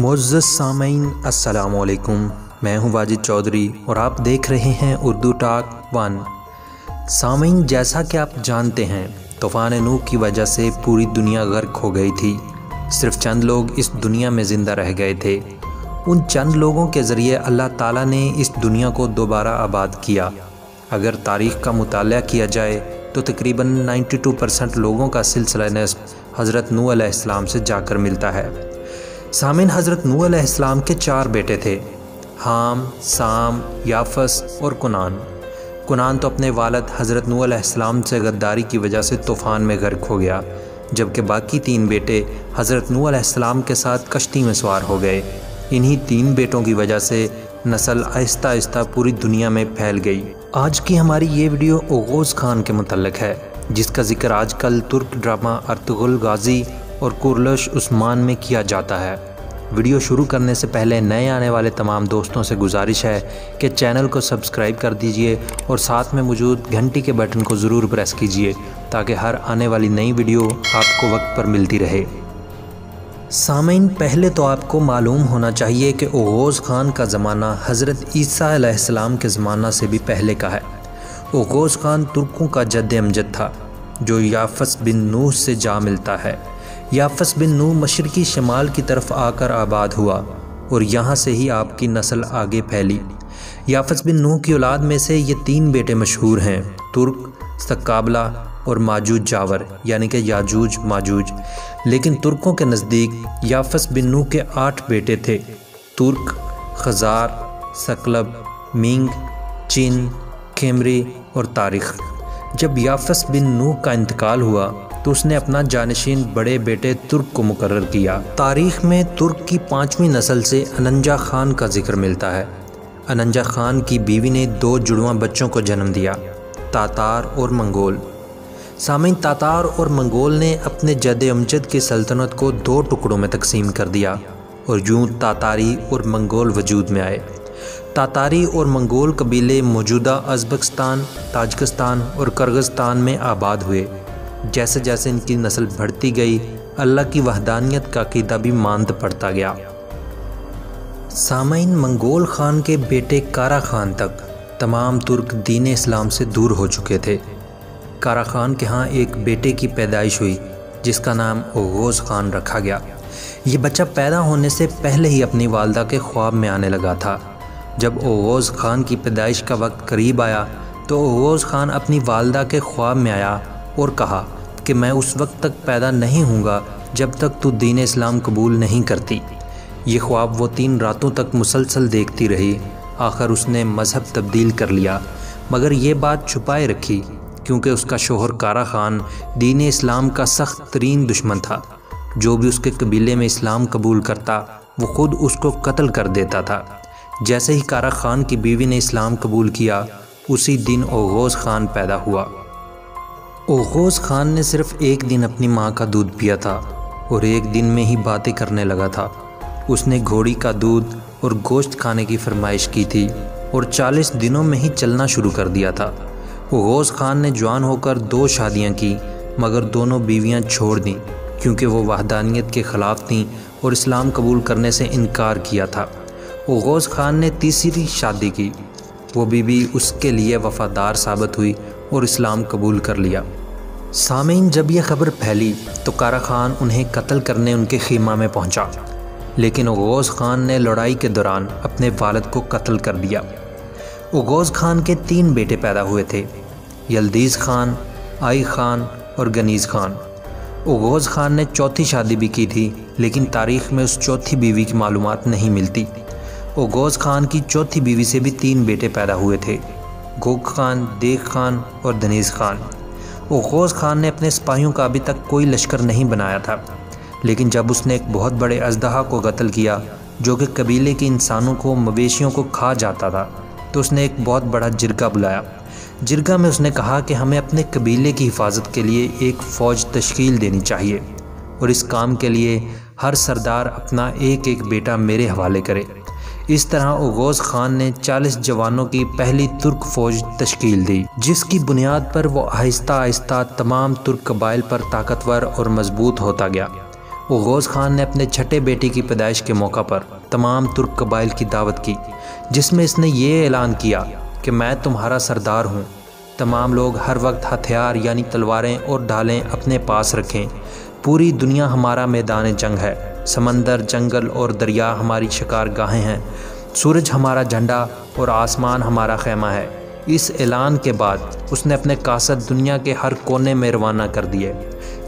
मुअज़्ज़ज़ सामीन अस्सलामुअलैकुम, मैं हूं वाजिद चौधरी और आप देख रहे हैं उर्दू टॉक वन। सामीन, जैसा कि आप जानते हैं, तूफ़ान नूह की वजह से पूरी दुनिया गर्क हो गई थी। सिर्फ चंद लोग इस दुनिया में ज़िंदा रह गए थे। उन चंद लोगों के ज़रिए अल्लाह ताला ने इस दुनिया को दोबारा आबाद किया। अगर तारीख़ का मुताला किया जाए तो तकरीबन 92% लोगों का सिलसिला नस्ब हज़रत नूह अलैहिस्सलाम से जाकर मिलता है। सामीन, हज़रत नूह अलैहिस्सलाम के 4 बेटे थे, हाम, साम, याफ़स और कुनान। कुनान तो अपने वालिद हज़रत नूह अलैहिस्सलाम से गद्दारी की वजह से तूफ़ान में गर्क हो गया, जबकि बाकी 3 बेटे हज़रत नूह अलैहिस्सलाम के साथ कश्ती में सवार हो गए। इन्हीं 3 बेटों की वजह से नस्ल आहिस्ता आहिस्ता पूरी दुनिया में फैल गई। आज की हमारी ये वीडियो ओग़ुज़ ख़ान के मुतल्लिक़ है, जिसका ज़िक्र आजकल तुर्क ड्रामा अर्तुगुल गाज़ी और कुरलश उस्मान में किया जाता है। वीडियो शुरू करने से पहले नए आने वाले तमाम दोस्तों से गुजारिश है कि चैनल को सब्सक्राइब कर दीजिए और साथ में मौजूद घंटी के बटन को ज़रूर प्रेस कीजिए ताकि हर आने वाली नई वीडियो आपको वक्त पर मिलती रहे। सामीन, पहले तो आपको मालूम होना चाहिए कि ओग़ुज़ ख़ान का ज़माना हज़रत ईसा अलैहिस्सलाम के ज़माना से भी पहले का है। ओग़ुज़ ख़ान तुर्कों का जद्द अमजद था, जो याफ़स बिन नूह से जा मिलता है। याफ़स बिन नूह मशरक़ी शमाल की तरफ आकर आबाद हुआ और यहाँ से ही आपकी नस्ल आगे फैली। याफ़स बिन नूह की औलाद में से ये 3 बेटे मशहूर हैं, तुर्क, शक्लाब और माजोज जावर, यानी कि याजूज माजूज। लेकिन तुर्कों के नज़दीक याफ़स बिन नूह के 8 बेटे थे, तुर्क, खज़ार, शक्लब, मिंग, चीन, खेमरी और तारिख। जब याफ़स बिन नूह का इंतकाल हुआ तो उसने अपना जानशीन बड़े बेटे तुर्क को मुकर्रर किया। तारीख़ में तुर्क की 5वीं नस्ल से सन्जवा ख़ान का जिक्र मिलता है। सन्जवा ख़ान की बीवी ने 2 जुड़वा बच्चों को जन्म दिया, तातार और मंगोल। सामीन, तातार और मंगोल ने अपने जद्द अमजद की सल्तनत को 2 टुकड़ों में तकसीम कर दिया और यूँ तातारी और मंगोल वजूद में आए। तातारी और मंगोल कबीले मौजूदा उज़्बेकिस्तान, ताजिकिस्तान और किर्गिज़स्तान में आबाद हुए। जैसे जैसे इनकी नस्ल बढ़ती गई, अल्लाह की वहदानियत का अक़ीदा भी मानद पड़ता गया। सामीन, मंगोल ख़ान के बेटे कारा ख़ान तक तमाम तुर्क दीन इस्लाम से दूर हो चुके थे। कारा ख़ान के यहाँ एक बेटे की पैदाइश हुई, जिसका नाम ओग़ुज़ ख़ान रखा गया। ये बच्चा पैदा होने से पहले ही अपनी वालदा के ख्वाब में आने लगा था। जब ओग़ुज़ ख़ान की पैदाइश का वक्त करीब आया तो ओग़ुज़ ख़ान अपनी वालदा के ख्वाब में आया और कहा कि मैं उस वक्त तक पैदा नहीं होऊंगा जब तक तू दीन इस्लाम कबूल नहीं करती। ये ख्वाब वो 3 रातों तक मुसलसल देखती रही। आखिर उसने मज़हब तब्दील कर लिया, मगर ये बात छुपाए रखी क्योंकि उसका शोहर कारा ख़ान दीन इस्लाम का सख्त तरीन दुश्मन था। जो भी उसके कबीले में इस्लाम कबूल करता वो ख़ुद उसको कत्ल कर देता था। जैसे ही कारा ख़ान की बीवी ने इस्लाम कबूल किया, उसी दिन ओग़ुज़ ख़ान पैदा हुआ। ओग़ुज़ ख़ान ने सिर्फ़ एक दिन अपनी माँ का दूध पिया था और एक दिन में ही बातें करने लगा था। उसने घोड़ी का दूध और गोश्त खाने की फरमाइश की थी और 40 दिनों में ही चलना शुरू कर दिया था। ओग़ुज़ ख़ान ने जवान होकर 2 शादियाँ की, मगर दोनों बीवियाँ छोड़ दीं क्योंकि वो वहदानियत के ख़िलाफ़ थीं और इस्लाम कबूल करने से इनकार किया था। ओग़ुज़ ख़ान ने 3री शादी की। वो बीवी उसके लिए वफ़ादार साबित हुई और इस्लाम कबूल कर लिया। सामीन, जब यह खबर फैली तो कारा ख़ान उन्हें कत्ल करने उनके ख़ीमा में पहुंचा, लेकिन ओग़ुज़ ख़ान ने लड़ाई के दौरान अपने वालिद को कत्ल कर दिया। ओग़ुज़ ख़ान के तीन बेटे पैदा हुए थे, यलदिज़ ख़ान, काई और गनीस ख़ान। ओग़ुज़ ख़ान ने 4थी शादी भी की थी, लेकिन तारीख़ में उस 4थी बीवी की मालूमात नहीं मिलती। ओग़ुज़ ख़ान की 4थी बीवी से भी 3 बेटे पैदा हुए थे, गोक ख़ान, देख खान और दनीस ख़ान। ओग़ुज़ ख़ान ने अपने सिपाहियों का अभी तक कोई लश्कर नहीं बनाया था, लेकिन जब उसने एक बहुत बड़े अजदहा को कत्ल किया जो कि कबीले के इंसानों को, मवेशियों को खा जाता था, तो उसने एक बहुत बड़ा जिरगा बुलाया। जिरगा में उसने कहा कि हमें अपने कबीले की हिफाजत के लिए एक फ़ौज तश्कील देनी चाहिए और इस काम के लिए हर सरदार अपना एक एक बेटा मेरे हवाले करे। इस तरह ओग़ुज़ ख़ान ने 40 जवानों की पहली तुर्क फ़ौज तश्कील दी, जिसकी बुनियाद पर वो आहिस्ता आहिस्ता तमाम तुर्क कबाइल पर ताकतवर और मजबूत होता गया। ओग़ुज़ ख़ान ने अपने छठे बेटे की पैदाइश के मौका पर तमाम तुर्क कबाइल की दावत की, जिसमें इसने ये ऐलान किया कि मैं तुम्हारा सरदार हूँ। तमाम लोग हर वक्त हथियार यानी तलवारें और ढालें अपने पास रखें। पूरी दुनिया हमारा मैदान जंग है। समंदर, जंगल और दरिया हमारी शिकारगाहें हैं। सूरज हमारा झंडा और आसमान हमारा खैमा है। इस ऐलान के बाद उसने अपने कासद दुनिया के हर कोने में रवाना कर दिए।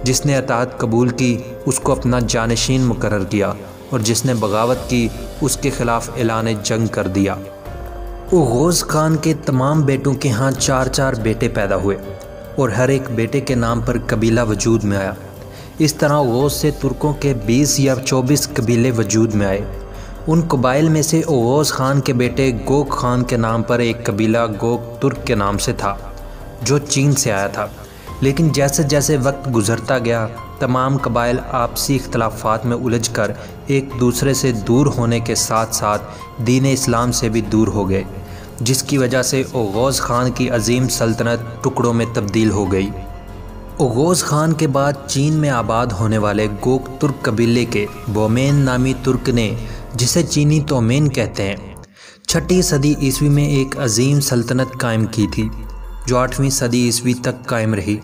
जिसने अतात कबूल की उसको अपना जानशीन मुकर्रर किया और जिसने बगावत की उसके ख़िलाफ़ ऐलान जंग कर दिया। ओग़ुज़ ख़ान के तमाम बेटों के यहाँ चार चार बेटे पैदा हुए और हर एक बेटे के नाम पर कबीला वजूद में आया। इस तरह ओग़ुज़ से तुर्कों के 20 या 24 कबीले वजूद में आए। उन कबाइल में से ओग़ुज़ ख़ान के बेटे गोक ख़ान के नाम पर एक कबीला गोक तुर्क के नाम से था, जो चीन से आया था। लेकिन जैसे जैसे वक्त गुजरता गया, तमाम कबाइल आपसी इख्तलाफात में उलझकर एक दूसरे से दूर होने के साथ साथ दीन इस्लाम से भी दूर हो गए, जिसकी वजह से ओग़ुज़ ख़ान की अजीम सल्तनत टुकड़ों में तब्दील हो गई। ओग़ुज़ ख़ान के बाद चीन में आबाद होने वाले गोक तुर्क कबीले के बोमेन नामी तुर्क ने, जिसे चीनी तोमेन कहते हैं, 6ठी सदी ईस्वी में एक अजीम सल्तनत कायम की थी, जो 8वीं सदी ईस्वी तक कायम रही।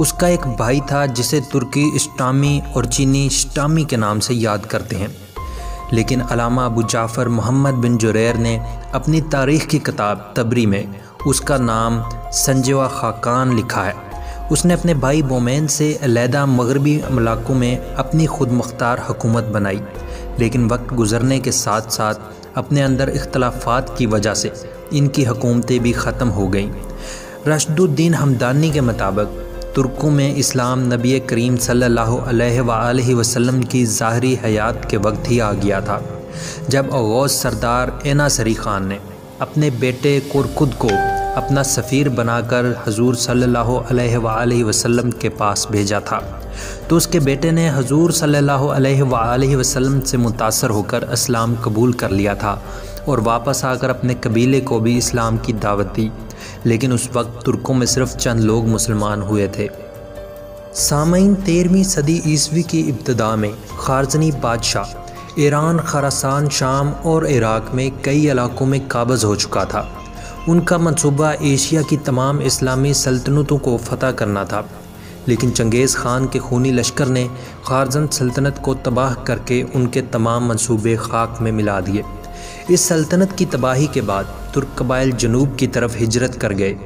उसका एक भाई था जिसे तुर्की इस्टामी और चीनी इस्टामी के नाम से याद करते हैं। लेकिन अलामा अबू जाफ़र मोहम्मद बिन जुरैर ने अपनी तारीख़ की किताब तबरी में उसका नाम सन्जवा ख़ाकान लिखा है। उसने अपने भाई बोमेन से अलहदा मगरबी इलाक़ों में अपनी खुद मुख्तार हुकूमत बनाई। लेकिन वक्त गुजरने के साथ साथ अपने अंदर इख्तलाफात की वजह से इनकी हुकूमतें भी ख़त्म हो गईं। रशदुद्दीन हमदानी के मुताबिक तुर्कों में इस्लाम नबी करीम सल्लल्लाहु अलैहि वसल्लम की ज़ाहरी हयात के वक्त ही आ गया था, जब ओग़ुज़ सरदार अना सरी खान ने अपने बेटे कुरखुद को अपना सफ़ीर बनाकर हजूर सल्लल्लाहु अलैहि वसल्लम के पास भेजा था, तो उसके बेटे ने हजूर सल्लल्लाहु अलैहि वसल्लम से मुतासर होकर इस्लाम कबूल कर लिया था और वापस आकर अपने कबीले को भी इस्लाम की दावत दी। लेकिन उस वक्त तुर्कों में सिर्फ चंद लोग मुसलमान हुए थे। सामीन 13वीं सदी ईस्वी की इब्तदा में खारजनी बादशाह ईरान, खरासान, शाम और इराक़ में कई इलाक़ों में काबज़ हो चुका था। उनका मंसूबा एशिया की तमाम इस्लामी सल्तनतों को फ़तह करना था। लेकिन चंगेज़ ख़ान के खूनी लश्कर ने खारजन सल्तनत को तबाह करके उनके तमाम मंसूबे खाक में मिला दिए। इस सल्तनत की तबाही के बाद तुर्क कबाइल जनूब की तरफ हिजरत कर गए।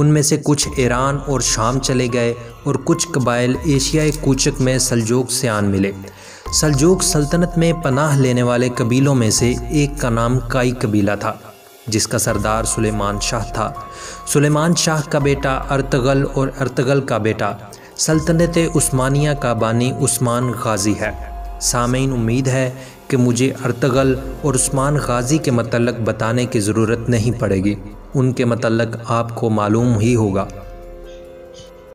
उनमें से कुछ ईरान और शाम चले गए और कुछ कबाइल एशियाई कूचक में सलजुक से आन मिले। सलजुक सल्तनत में पनाह लेने वाले कबीलों में से एक का नाम काई कबीला था, जिसका सरदार सुलेमान शाह था। सुलेमान शाह का बेटा अर्तुगल और अर्तुगल का बेटा सल्तनत उस्मानिया का बानी उस्मान गाजी है। सामीन, उम्मीद है कि मुझे अर्तुगल और उस्मान गाजी के मतलब बताने की ज़रूरत नहीं पड़ेगी। उनके मतलब आपको मालूम ही होगा।